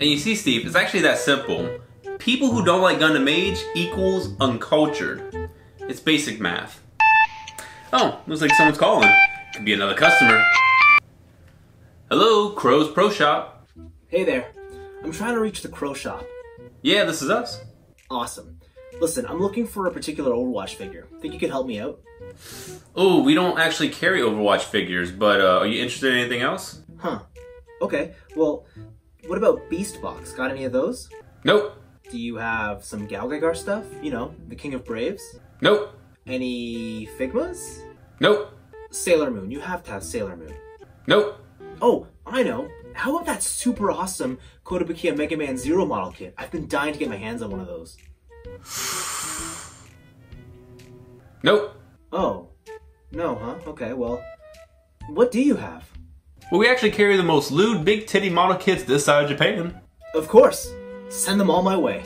And you see, Steve, it's actually that simple. People who don't like Gundam Age equals uncultured. It's basic math. Oh, looks like someone's calling. Could be another customer. Hello, Crow's Pro Shop. Hey there. I'm trying to reach the Crow Shop. Yeah, this is us. Awesome. Listen, I'm looking for a particular Overwatch figure. Think you could help me out? Oh, we don't actually carry Overwatch figures, but are you interested in anything else? Huh. Okay, well, what about Beast Box? Got any of those? Nope. Do you have some Galgagar stuff? You know, the King of Braves? Nope. Any Figmas? Nope. Sailor Moon. You have to have Sailor Moon. Nope. Oh, I know. How about that super awesome Kotobukiya Mega Man Zero model kit? I've been dying to get my hands on one of those. Nope. Oh. No, huh? Okay, well, what do you have? Well, we actually carry the most lewd big titty model kits this side of Japan. Of course. Send them all my way.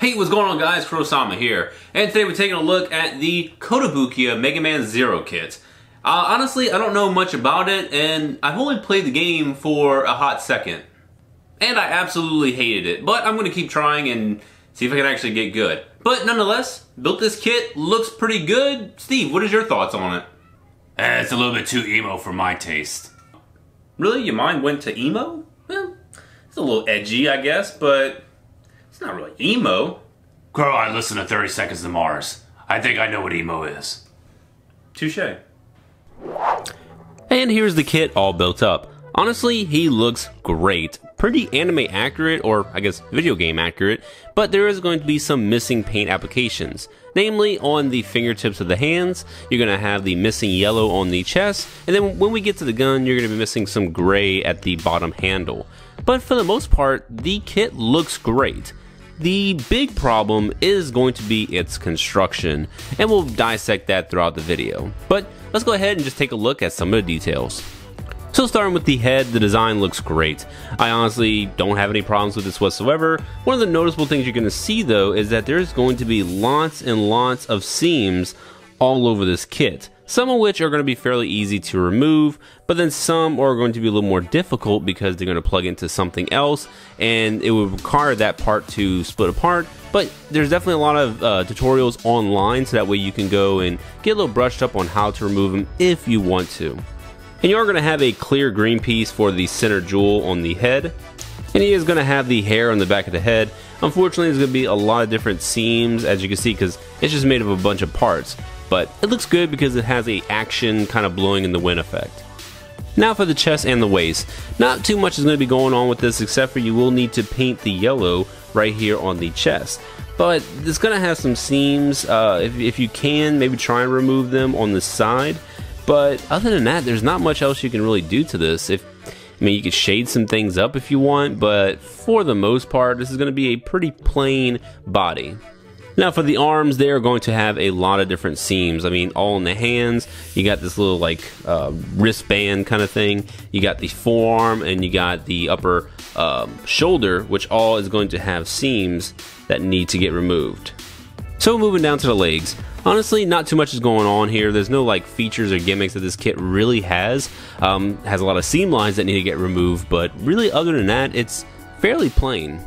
Hey, what's going on, guys? Kurosama here, and today we're taking a look at the Kotobukiya Mega Man Zero kit. Honestly, I don't know much about it, and I've only played the game for a hot second. And I absolutely hated it, but I'm going to keep trying and see if I can actually get good. But nonetheless, built this kit, looks pretty good. Steve, what is your thoughts on it? It's a little bit too emo for my taste. Really? Your mind went to emo? Well, it's a little edgy, I guess, but it's not really emo. Girl, I listen to 30 Seconds to Mars. I think I know what emo is. Touché. And here's the kit all built up. Honestly, he looks great. Pretty anime accurate, or I guess video game accurate, but there is going to be some missing paint applications. Namely, on the fingertips of the hands, you're going to have the missing yellow on the chest, and then when we get to the gun, you're going to be missing some gray at the bottom handle. But for the most part, the kit looks great. The big problem is going to be its construction, and we'll dissect that throughout the video. But let's go ahead and just take a look at some of the details. So starting with the head, the design looks great. I honestly don't have any problems with this whatsoever. One of the noticeable things you're going to see though is that there's going to be lots and lots of seams all over this kit. Some of which are going to be fairly easy to remove, but then some are going to be a little more difficult because they're going to plug into something else and it would require that part to split apart. But there's definitely a lot of tutorials online, so that way you can go and get a little brushed up on how to remove them if you want to. And you are going to have a clear green piece for the center jewel on the head. and he is going to have the hair on the back of the head. Unfortunately, there's going to be a lot of different seams, as you can see, because it's just made of a bunch of parts, but it looks good because it has a action kind of blowing in the wind effect. Now for the chest and the waist. Not too much is going to be going on with this, except for you will need to paint the yellow right here on the chest. But it's going to have some seams. If you can, maybe try and remove them on the side. But other than that, there's not much else you can really do to this. I mean, you could shade some things up if you want, but for the most part, this is going to be a pretty plain body. Now for the arms, they are going to have a lot of different seams. I mean, all in the hands, you got this little like wristband kind of thing. You got the forearm and you got the upper shoulder, which all is going to have seams that need to get removed. So moving down to the legs. Honestly, not too much is going on here. There's no like features or gimmicks that this kit really has. Has a lot of seam lines that need to get removed, but really other than that, it's fairly plain.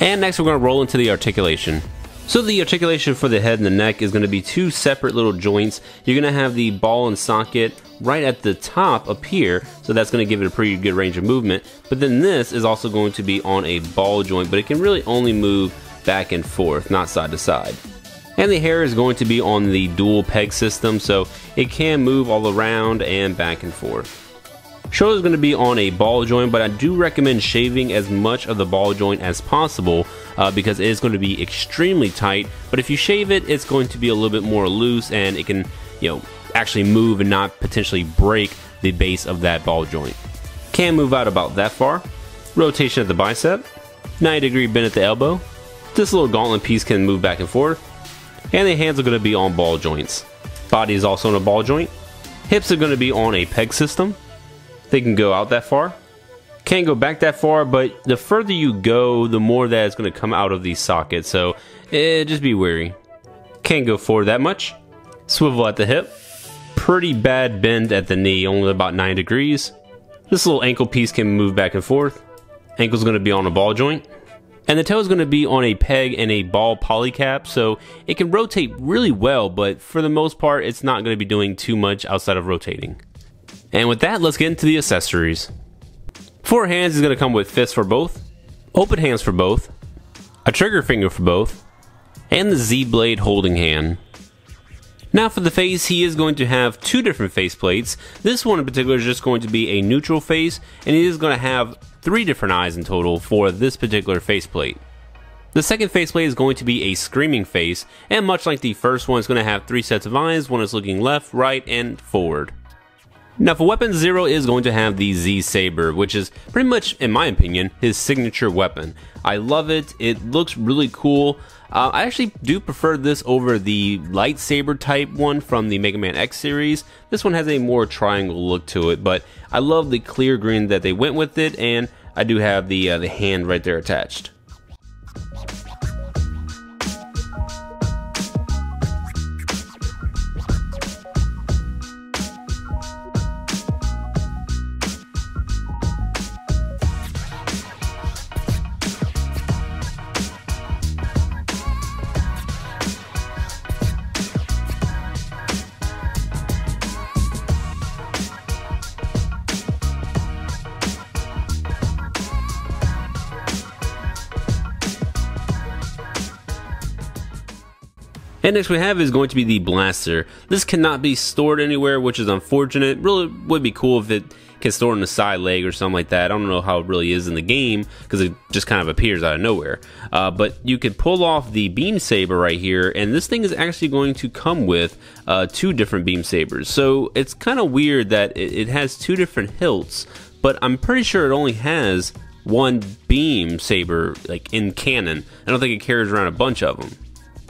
And next we're going to roll into the articulation. So the articulation for the head and the neck is going to be two separate little joints. You're going to have the ball and socket right at the top up here, so that's going to give it a pretty good range of movement. But then this is also going to be on a ball joint, but it can really only move back and forth, not side to side. And the hair is going to be on the dual peg system, so it can move all around and back and forth. Shoulder is going to be on a ball joint, but I do recommend shaving as much of the ball joint as possible because it is going to be extremely tight. But if you shave it, it's going to be a little bit more loose and it can, you know, actually move and not potentially break the base of that ball joint. Can move out about that far. Rotation at the bicep, 90-degree bend at the elbow. This little gauntlet piece can move back and forth. And the hands are going to be on ball joints. Body is also on a ball joint. Hips are going to be on a peg system. They can go out that far. Can't go back that far, but the further you go, the more that is going to come out of the socket, so just be wary. Can't go forward that much. Swivel at the hip. Pretty bad bend at the knee, only about 9 degrees. This little ankle piece can move back and forth. Ankle's going to be on a ball joint. And the toe is going to be on a peg and a ball polycap, so it can rotate really well, but for the most part, it's not going to be doing too much outside of rotating. And with that, let's get into the accessories. Four hands is going to come with fists for both, open hands for both, a trigger finger for both, and the Z-blade holding hand. Now for the face, he is going to have two different face plates. This one in particular is just going to be a neutral face, and he is going to have 3 different eyes in total for this particular faceplate. The second faceplate is going to be a screaming face, and much like the first one, it's going to have 3 sets of eyes. One is looking left, right, and forward. Now for weapon, Zero is going to have the Z-Saber, which is pretty much, in my opinion, his signature weapon. I love it. It looks really cool. I actually do prefer this over the lightsaber type one from the Mega Man X series. This one has a more triangle look to it, but I love the clear green that they went with it, and I do have the hand right there attached. And next we have is going to be the blaster. This cannot be stored anywhere, which is unfortunate. Really would be cool if it can store in the side leg or something like that. I don't know how it really is in the game because it just kind of appears out of nowhere. But you could pull off the beam saber right here, and this thing is actually going to come with 2 different beam sabers. So it's kind of weird that it has 2 different hilts, but I'm pretty sure it only has 1 beam saber like in canon. I don't think it carries around a bunch of them.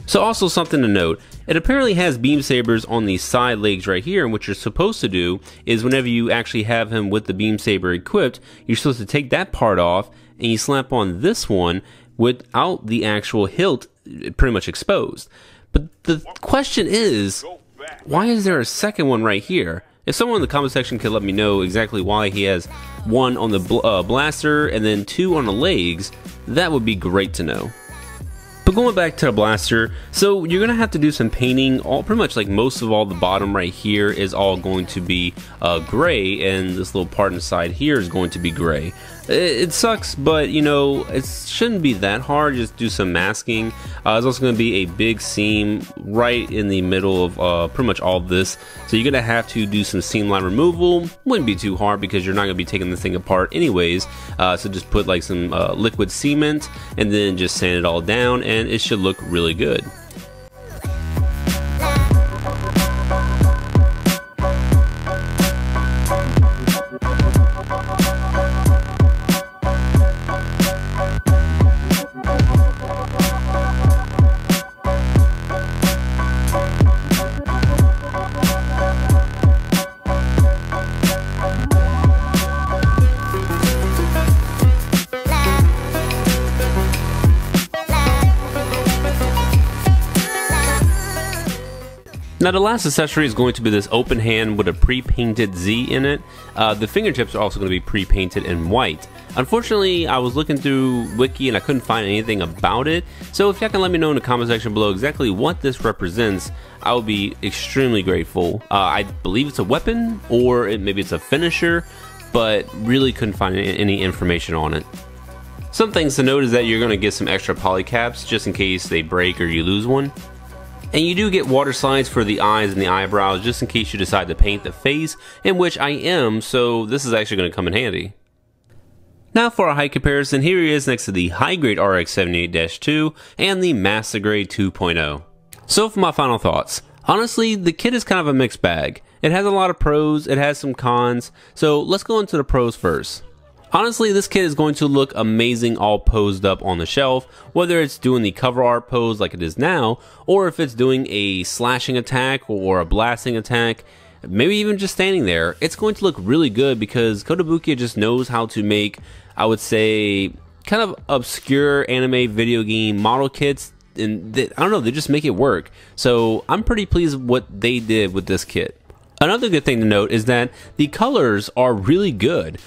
So also something to note, it apparently has beam sabers on the side legs right here, and what you're supposed to do is whenever you actually have him with the beam saber equipped, you're supposed to take that part off and you slap on this one without the actual hilt pretty much exposed. But the question is, why is there a second one right here? If someone in the comment section could let me know exactly why he has one on the blaster and then 2 on the legs, that would be great to know. But going back to the blaster, so you're gonna have to do some painting. All pretty much like most of all the bottom right here is all going to be gray, and this little part inside here is going to be gray. It sucks, but you know, it shouldn't be that hard. Just do some masking. There's also going to be a big seam right in the middle of pretty much all of this, so you're going to have to do some seam line removal. Wouldn't be too hard because you're not going to be taking this thing apart anyways, so just put like some liquid cement and then just sand it all down and it should look really good. Now the last accessory is going to be this open hand with a pre-painted Z in it. The fingertips are also going to be pre-painted in white. Unfortunately, I was looking through Wiki and I couldn't find anything about it. So if y'all can let me know in the comment section below exactly what this represents, I would be extremely grateful. I believe it's a weapon or maybe it's a finisher, but really couldn't find any information on it. Some things to note is that you're going to get some extra polycaps just in case they break or you lose one. And you do get water slides for the eyes and the eyebrows just in case you decide to paint the face, in which I am, so this is actually going to come in handy. Now for a height comparison, here he is next to the high grade RX78-2 and the Master Grade 2.0. So for my final thoughts, honestly the kit is kind of a mixed bag. It has a lot of pros, it has some cons, so let's go into the pros first. Honestly, this kit is going to look amazing all posed up on the shelf, whether it's doing the cover art pose like it is now, or if it's doing a slashing attack or a blasting attack, maybe even just standing there. It's going to look really good because Kotobukiya just knows how to make, I would say, kind of obscure anime video game model kits, and I don't know, they just make it work. So I'm pretty pleased with what they did with this kit. Another good thing to note is that the colors are really good.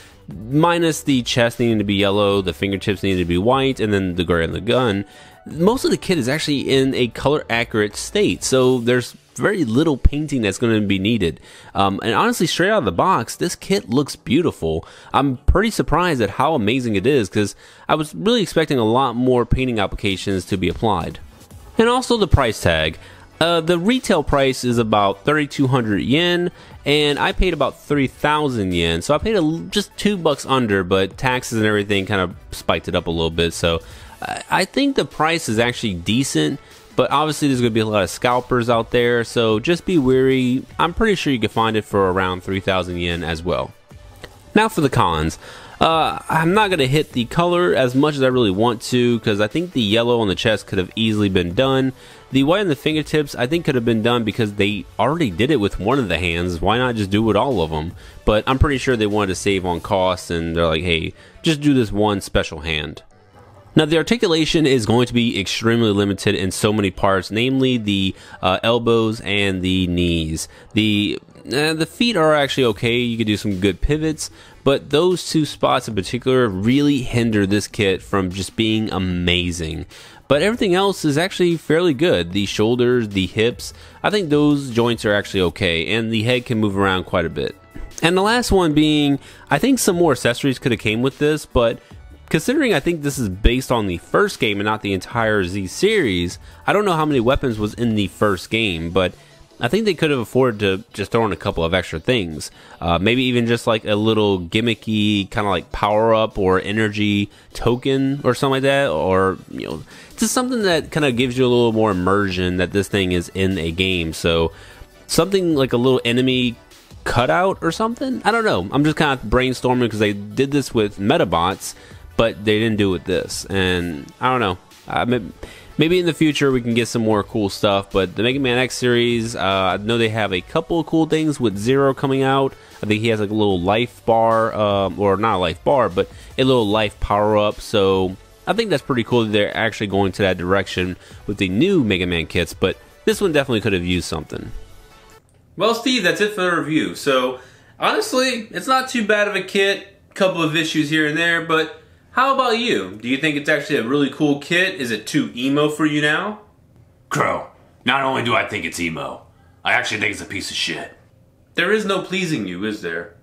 Minus the chest needing to be yellow, the fingertips needing to be white, and then the gray on the gun. Most of the kit is actually in a color accurate state, so there's very little painting that's going to be needed. And honestly, straight out of the box, this kit looks beautiful. I'm pretty surprised at how amazing it is because I was really expecting a lot more painting applications to be applied. And also the price tag. The retail price is about 3,200 yen, and I paid about 3,000 yen, so I paid just $2 under, but taxes and everything kind of spiked it up a little bit, so I think the price is actually decent, but obviously there's going to be a lot of scalpers out there, so just be wary. I'm pretty sure you can find it for around 3,000 yen as well. Now for the cons. I'm not going to hit the color as much as I really want to because I think the yellow on the chest could have easily been done. The white on the fingertips I think could have been done because they already did it with one of the hands. Why not just do it with all of them? But I'm pretty sure they wanted to save on costs and they're like, hey, just do this one special hand. Now the articulation is going to be extremely limited in so many parts, namely the elbows and the knees. The feet are actually okay, you can do some good pivots, but those two spots in particular really hinder this kit from just being amazing. But everything else is actually fairly good. The shoulders, the hips, I think those joints are actually okay, and the head can move around quite a bit. And the last one being, I think some more accessories could have came with this, but considering I think this is based on the first game and not the entire Z series, I don't know how many weapons was in the first game, but I think they could have afforded to just throw in a couple of extra things. Maybe even just like a little gimmicky kind of like power-up or energy token or something like that, or you know, just something that kind of gives you a little more immersion that this thing is in a game. So something like a little enemy cutout or something? I don't know. I'm just kind of brainstorming because they did this with Metabots, but they didn't do it with this, and I don't know. Maybe in the future we can get some more cool stuff, but the Mega Man X series, I know they have a couple of cool things with Zero coming out. I think he has like a little life bar, or not a life bar, but a little life power-up, so I think that's pretty cool that they're actually going to that direction with the new Mega Man kits, but this one definitely could have used something. Well, Steve, that's it for the review. So, honestly, it's not too bad of a kit, couple of issues here and there, but how about you? Do you think it's actually a really cool kit? Is it too emo for you now? Crow, not only do I think it's emo, I actually think it's a piece of shit. There is no pleasing you, is there?